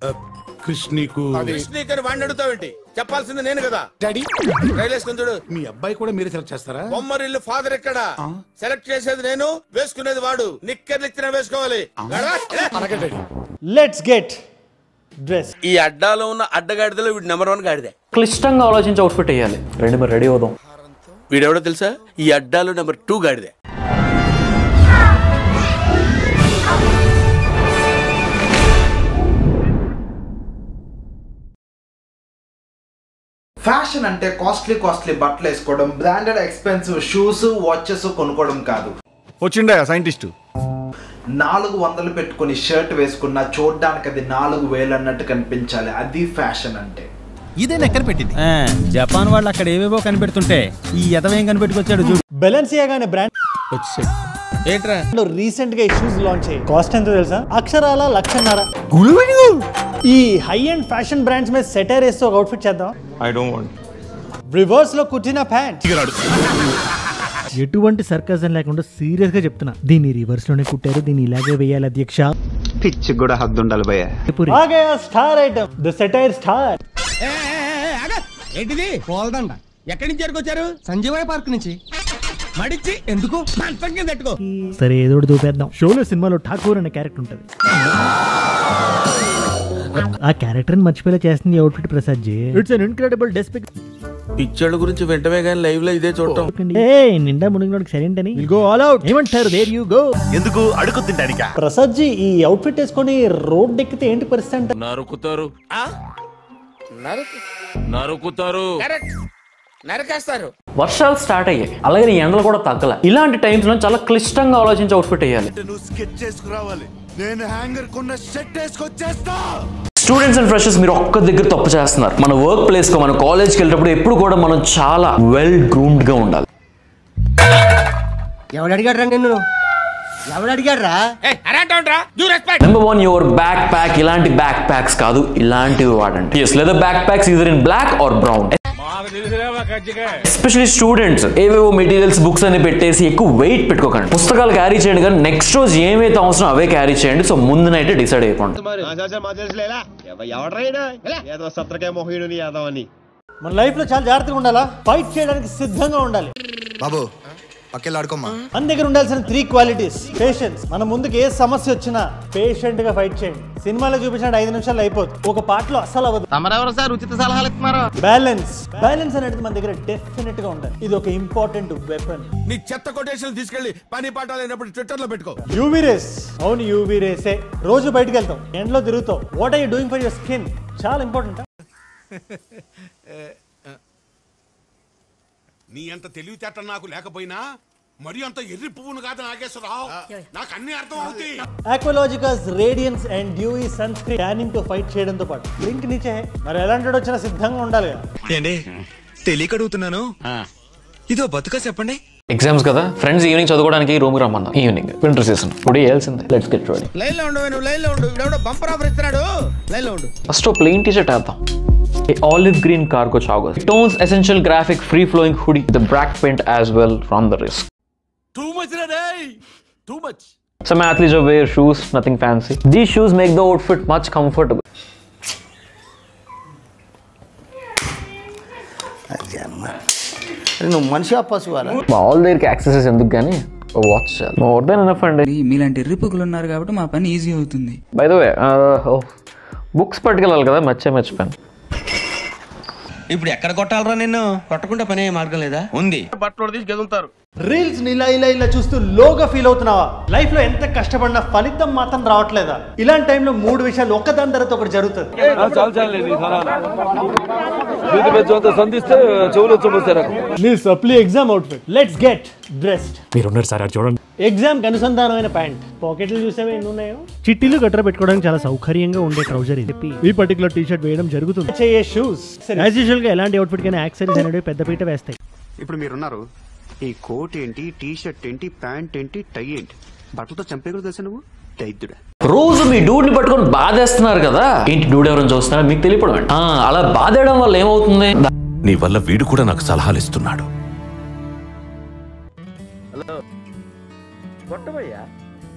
Krishni ko. Krishni kar vandu ta venti. Chappal sinde nene kada. Daddy. Railes kundudu. Me abbai kuda mere select chestara. Bommarillo father ekkada. Select chesedi nenu veskunedi vaadu. Nicker lichina veskovali. Alage daddy. Let's get dressed. Ee addalo unna addagadidalo vid number 1 gaadide. Klistanga aalochina outfit eyali. Rendu mar ready avadam. Veedu evado telusa? Ee addalo number 2 gaadide. Fashion ante costly బట్టలు వేసుకోవడం branded expensive shoes watches కొనుక్కోవడం కాదు. వచ్చిండా scientist 400 పెట్టుకొని shirt వేసుకున్నా చూడడానికి అది 4000 అన్నట్టు కనిపించాలి. అది ఫ్యాషన్ అంటే. ఇదే లెక్కన పెట్టింది జపాన్ వాళ్ళు. అక్కడ ఏవేవో కనిపెడుతుంటే ఈ యదవేం కనిపెట్టుకొచ్చాడు చూడు. బెలెన్సియాగా అనే బ్రాండ్ వచ్చేసాడు ఏంట్రా లో రీసెంట్ గా షూస్ లాంచ్ అయ్యాయి. కాస్ట్ ఎంత తెలుసా? అక్షరాల లక్షన్నర. గులువెను ఈ హై అండ్ ఫ్యాషన్ బ్రాండ్స్ మే సెటైర్ చేస్తూ ఒక అవుట్ ఫిట్ చేద్దాం. ఐ డోంట్ వాంట్ రివర్స్ లో కుట్టిన ప్యాంట్. ఎటువంటి సర్కజన్ లేకుండా సీరియస్ గా చెప్తున్నా, దీని రివర్స్ లోనే కుట్టారు, దీని ఇలాగే వేయాలి అధ్యక్ష. పిచ్ కూడా హద్దు ఉండాలి భయ్యా. ఆ గయా star item the satire star. ఏ ఆగ ఏంటిది పోల్దండ? ఎక్కడి నుంచి ఎర్కొచ్చారు? సంజీవయ్య పార్క్ నుంచి. మడిచి ఎందుకు పంపంగం పెట్టుకో. సరే ఏదోటి చూపేద్దాం. షోలో సినిమాలో ఠాకూర్ అనే క్యారెక్టర్ ఉంటది. ఆ క్యారెక్టర్ ని మర్చిపోయేలా చేస్తుంది outfit Prasad ji. It's an incredible depiction. పిక్చర్ల గురించి వెంటనే గాని లైవ్ లో ఇదే చూడటం. ఏయ్ నిండా మునిగినోడికి సరేంటని విల్ గో ఆల్ అవుట్. ఏమంటారు? There you go. ఎందుకు అడుగు తింటానిక? ప్రసాద్ జీ ఈ అవుట్ ఫిట్ వేసుకొని రోడ్ ఎక్కితే ఏంటి పరిస్థితి అంట? నరుకుతారు. ఆ నరుకుతారు. కరెక్ట్. నరకేస్తారు. వర్షాలు స్టార్ట్ అయ్యాయి, అలాగే ఎండలు కూడా తగ్గల. ఇలాంటి టైమ్స్ లో చాలా క్లిష్టంగా ఆలోచించి అవుట్ ఫిట్ వేయాలి. స్టూడెంట్స్ అండ్ ఫ్రెషర్స్ మీరు ఒక్క దగ్గర తప్పు చేస్తున్నారు. మన వర్క్ ప్లేస్ కి, మన కాలేజ్ కి వెళ్ళేటప్పుడు ఎప్పుడు కూడా మనం చాలా వెల్ గ్రూమ్డ్ గా ఉండాలి. ఎవడు అడిగాడు రా నిన్ను? ఎవడు అడిగాడు రా? ఏ అరేంటోంట్రా you respect. Number 1 your backpack. ఇలాంటి బ్యాక్ ప్యాక్స్ కాదు, ఇలాంటివి వాడండి. yes leather backpacks either in black or brown. Especially students ఏవేవో మెటీరియల్స్ బుక్స్ అని పెట్టేసి ఎక్కువ వెయిట్ పెట్టుకోకండి. పుస్తకాలు క్యారీ చేయండి, కానీ నెక్స్ట్ రోజు ఏమైతే అవసరం అవే క్యారీ చేయండి. సో ముందు నైట్ డిసైడ్ అయిపోండి. మన లైఫ్ లో చాలా జాగ్రత్తగా ఉండాలా, ఫైట్ చేయడానికి సిద్ధంగా ఉండాలి. బాబు మన దగ్గర ఉండాల్సిన 3 క్వాలిటీస్. పేషెన్స్. మన ముందుకు ఏ సమస్య వచ్చినా పేషెంట్ గా ఫైట్ చేయండి. సినిమాలో చూపించిన 5 నిమిషాలు అయిపోతుంది, ఒక పాటలో అస్సలు అవ్వదు. బ్యాలెన్స్. బ్యాలెన్స్ అనేది మన దగ్గర డెఫినెట్ గా ఉండాలి. ఇది ఒక ఇంపార్టెంట్ వెపన్. నీ చెత్త కొటేషన్ తీసుకెళ్లి పని పాట లేనప్పుడు ట్విట్టర్ లో పెట్టుకో. UV rays. అవును యూవీ రేసే. రోజు బయటకు వెళ్తాం, ఎండలో తిరుగుతాం. What are you doing for your skin? చాలా ఇంపార్టెంట్. నీ అంత తెలివితేటలు నాకు లేకపోయినా మరి అంత ఎర్రి పువ్వును కాదు నాగేశ్వరరావు, నాకు అన్ని అర్థం అవుతాయి. Aqualogica's radiance and dewy sunscreen tanning తో ఫైట్ చేయడంతో పాటు లింక్ నీచే. మరి ఎలాంటి వచ్చినా సిద్ధంగా ఉండాలి. ఏండి తెలియక అడుగుతున్నాను, ఇదో బతుక చెప్పండి. ఎగ్జామ్స్ కదా ఫ్రెండ్స్, ఈవినింగ్ చదువుకోవడానికి రూమ్ కి రమ్మన్నా. ఈవినింగ్ వింటర్ సీజన్ ఇప్పుడు వేయాల్సిందే. Let's get ready. లైన్ లో ఉండు, నువ్వు లైన్ లో ఉండు. ఇప్పుడెవడో బంపర్ ఆఫర్ ఇస్తున్నాడు, లైన్ లో ఉండు. ఫస్ట్ ప్లెయిన్ టీ షర్ట్ వేద్దాం. A olive green cargo joggers, tones, essential graphic, free flowing hoodie, the black paint as well from the wrist. Too much na dai, too much. Some athletes wear shoes, nothing fancy. These shoes make the outfit much comfortable. Arey no manshya pasuwala. All their accessories enduk gani. A watch shell. More than enough and. మీలాంటి రిపుకులు ఉన్నారు కాబట్టి మా పని easy అవుతుంది. By the way, books పట్టుకెళ్ళాలి కదా, మర్చిపోయాను. ఇప్పుడు ఎక్కడ కొట్టాలరా నిన్ను? కొట్టకుండా పనే మార్గం లేదా? ఉంది. బట్టలు తీసి గెదులుతారు. రీల్స్ నిలా ఇలా ఇలా చూస్తూ లోగా ఫీల్ అవుతున్నావా? లైఫ్ లో ఎంత కష్టపడినా ఫలితం మాత్రం రావట్లేదా? ఇలాంటి టైంలో 3 విషయాలు ఒక్కదాని తర్వాత ఒకటి జరుగుతుంది. నీ supply exam out fit. Let's get dressed. మీరున్నారు సార్ అది చూడండి. ఎగ్జామ్ అనుసంధానమైన ప్యాంట్, పాకెట్లు చూసావా ఎన్ని ఉన్నాయో. చిట్టీలు గట్రా పెట్టుకోవడానికి చాలా సౌకర్యంగా ఉండే ట్రౌజర్ ఇది. ఈ పర్టికులర్ టీ షర్ట్ వేయడం జరుగుతుంది. చేయే షూస్. యాజ్ యూజువల్ గా ఎలాంటి అవుట్ ఫిట్ కైనా యాక్సెసరీస్ అనేవి పెద్దపీట వేస్తాయి. ఇప్పుడు మీరున్నారు, ఈ కోట్ ఏంటి, టీ షర్ట్ ఏంటి, ప్యాంట్ ఏంటి, టై ఏంటి, బట్టలతో చంపేకూడదు తెలుసా నువ్వు? దైద్యుడా. రోజు మీ డూడ్ ని పట్టుకొని బాధేస్తున్నారు కదా, ఏంటి డూడ్ ఎవరైనా చూస్తున్నారు మీకు తెలియపడం. అలా బాధేయడం వల్ల ఏమవుతుంది? నీ వల్ల వీడు కూడా నాకు సలహాలు ఇస్తున్నాడు. హలో కొట్టవయ్యా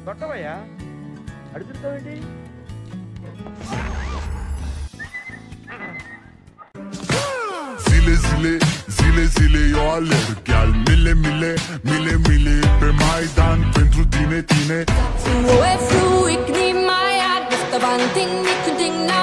కొట్టవయ్యా అడుగుతావేంటి? zile zile, zile zile eu alerg. Iar mile, mile, mile, mile pe Maidan pentru tine, tine. Fluie, fluic, nimai, adus, tăvan, ting, mic, ting, na.